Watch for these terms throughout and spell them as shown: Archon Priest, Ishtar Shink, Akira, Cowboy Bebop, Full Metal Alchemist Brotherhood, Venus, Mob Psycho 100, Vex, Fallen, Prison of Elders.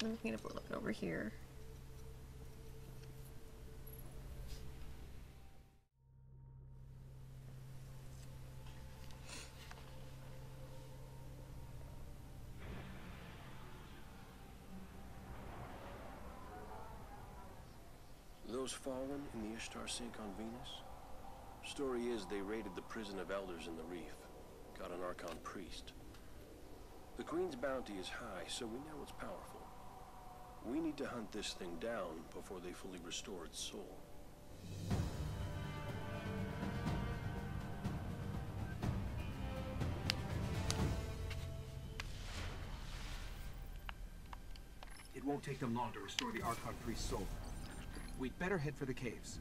I'm looking up a little bit over here. Those Fallen in the Ishtar Shink on Venus? Story is they raided the Prison of Elders in the Reef. Got an Archon Priest. The Queen's bounty is high, so we know it's powerful. We need to hunt this thing down before they fully restore its soul. It won't take them long to restore the Archon Priest's soul. We'd better head for the caves.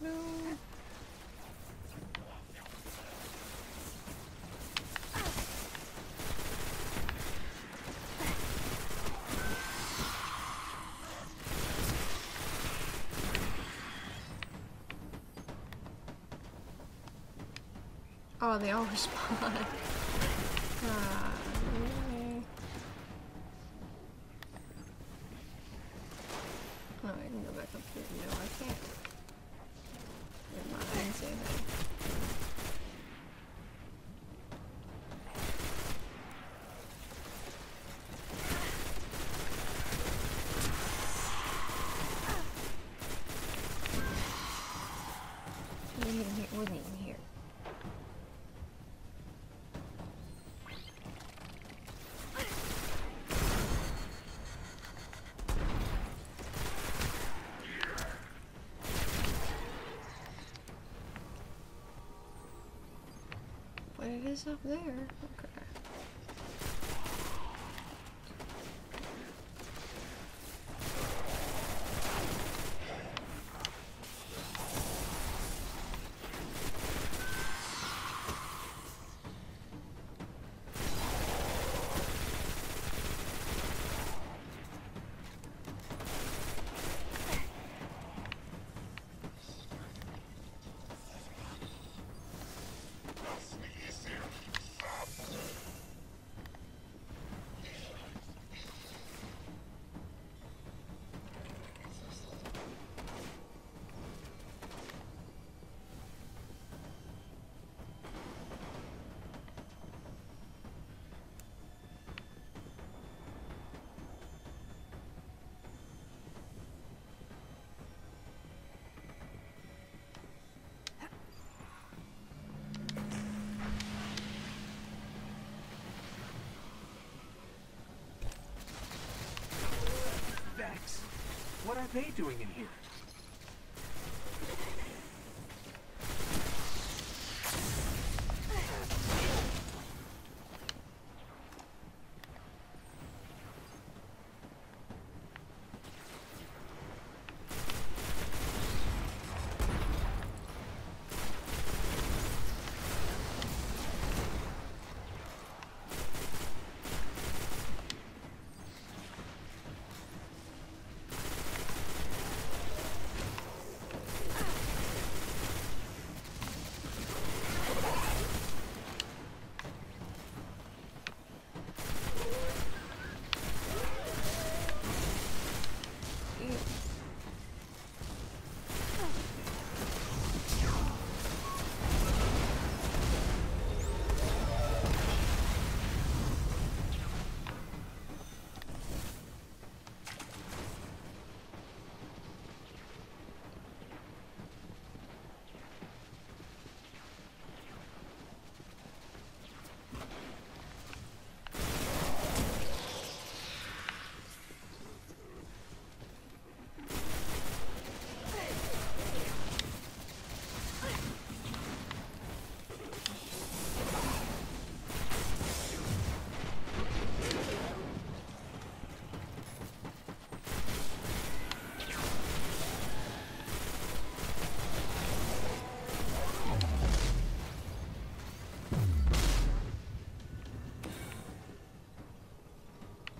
No. Oh, they all respond. Really? Oh, I can go back up here. No, I can't. It is up there. Okay. What are they doing in here?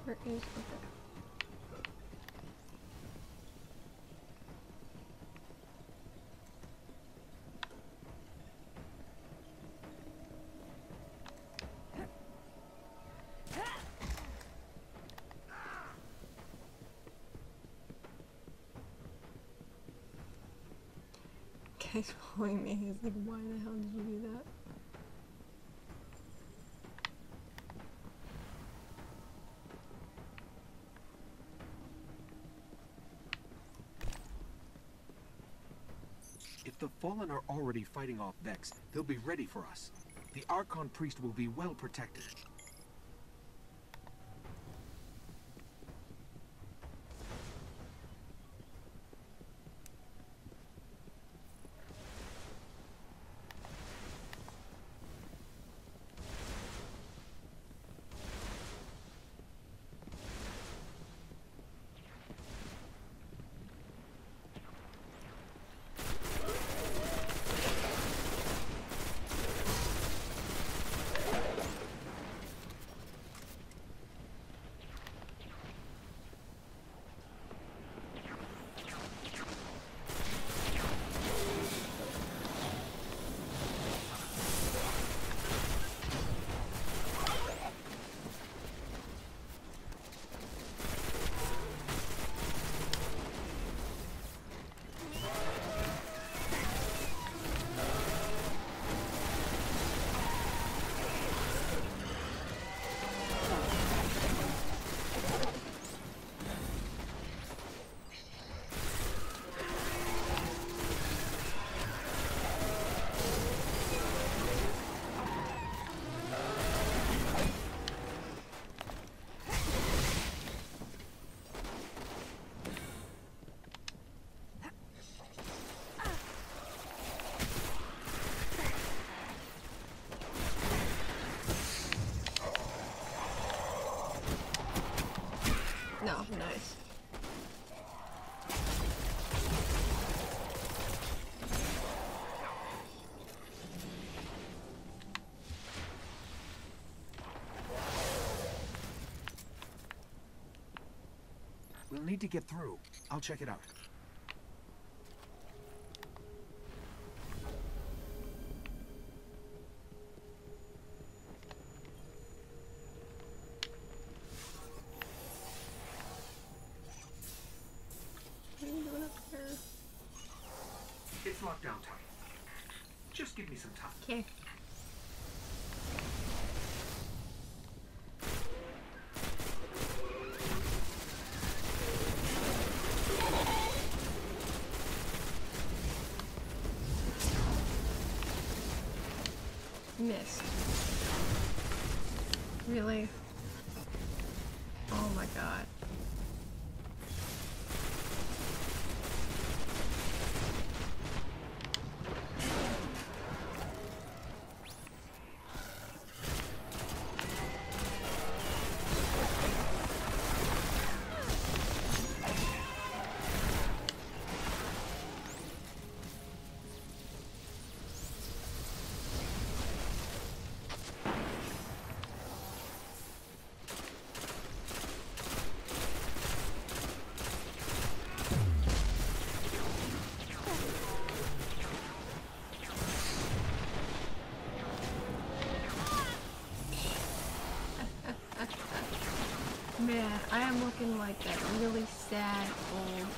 Where is okay. Guy's following me. He's like, why the hell did you do that? If the Fallen are already fighting off Vex, they'll be ready for us. The Archon Priest will be well protected. Nice. We'll need to get through. I'll check it out. It's lockdown time. Just give me some time. Okay. Missed. Really? Oh my god. Man, I am looking like that really sad old.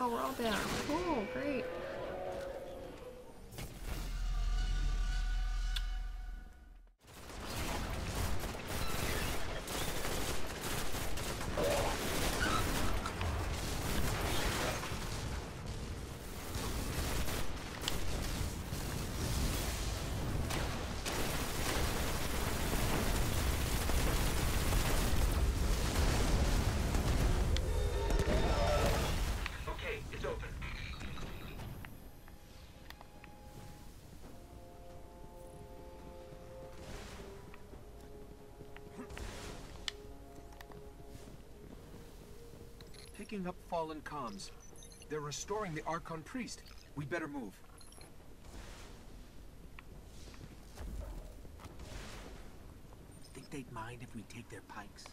Oh, we're all down. Cool, great. Picking up Fallen comms. They're restoring the Archon Priest. We better move. Think State mind if we take their pikes?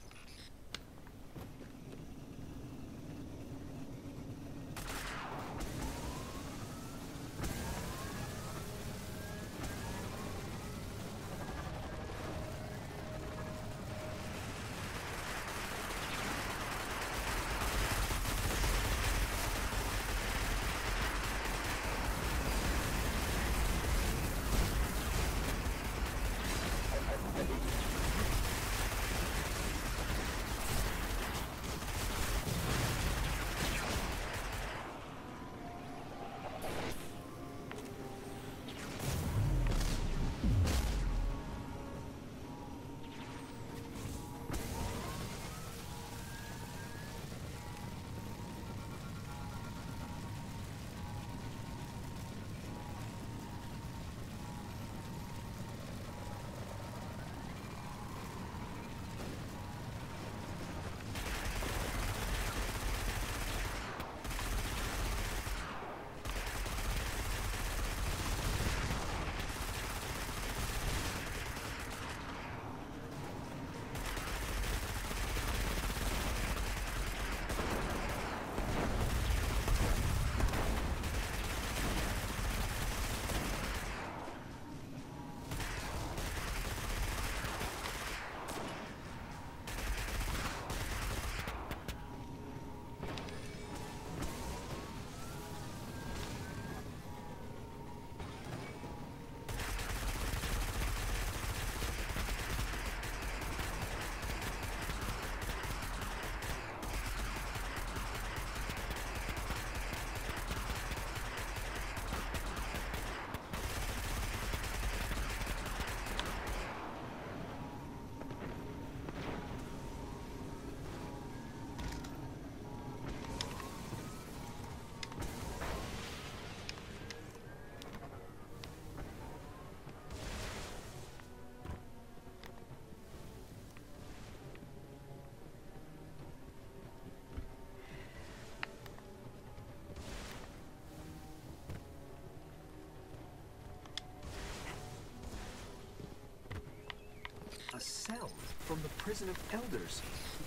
A cell from the Prison of Elders.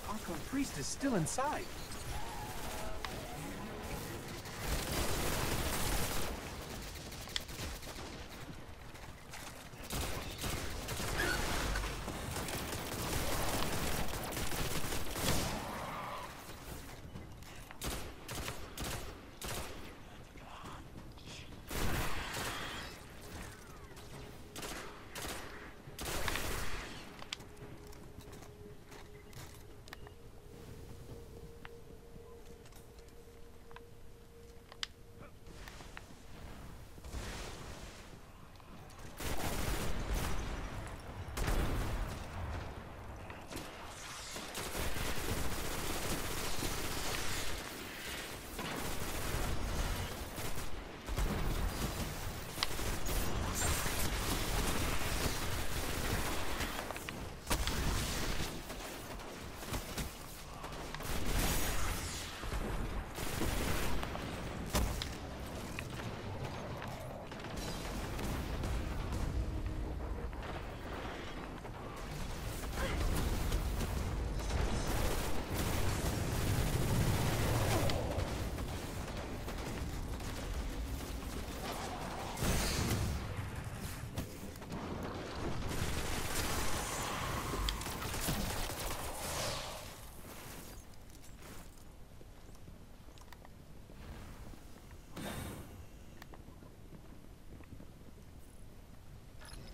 The Archon Priest is still inside.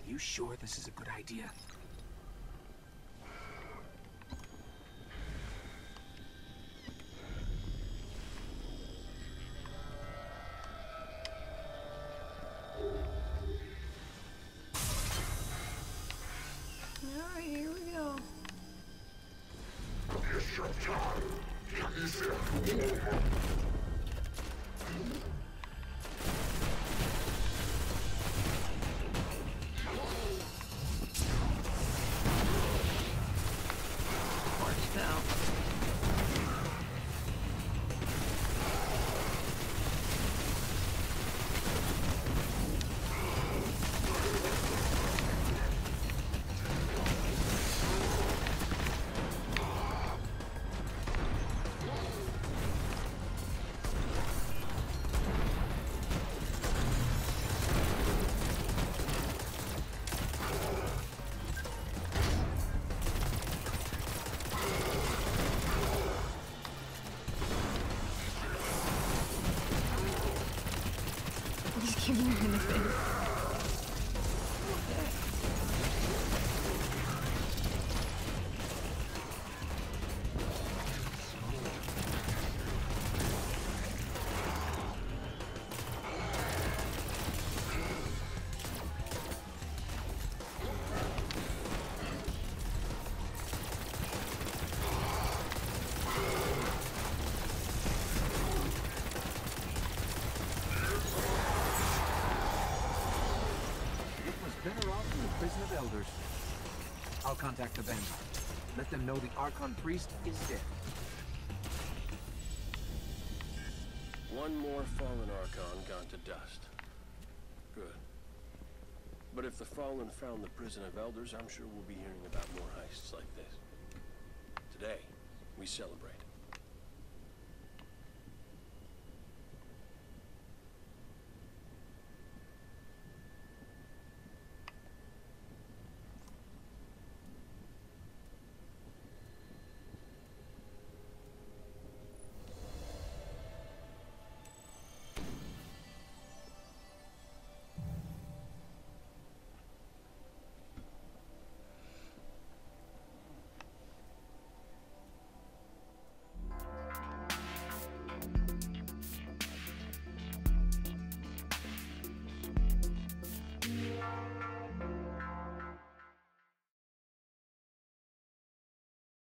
Are you sure this is a good idea? in the Prison of Elders. I'll contact the Vanguard. Let them know the Archon Priest is dead. One more Fallen Archon gone to dust. Good. But if the Fallen found the Prison of Elders, I'm sure we'll be hearing about more heists like this. Today, we celebrate.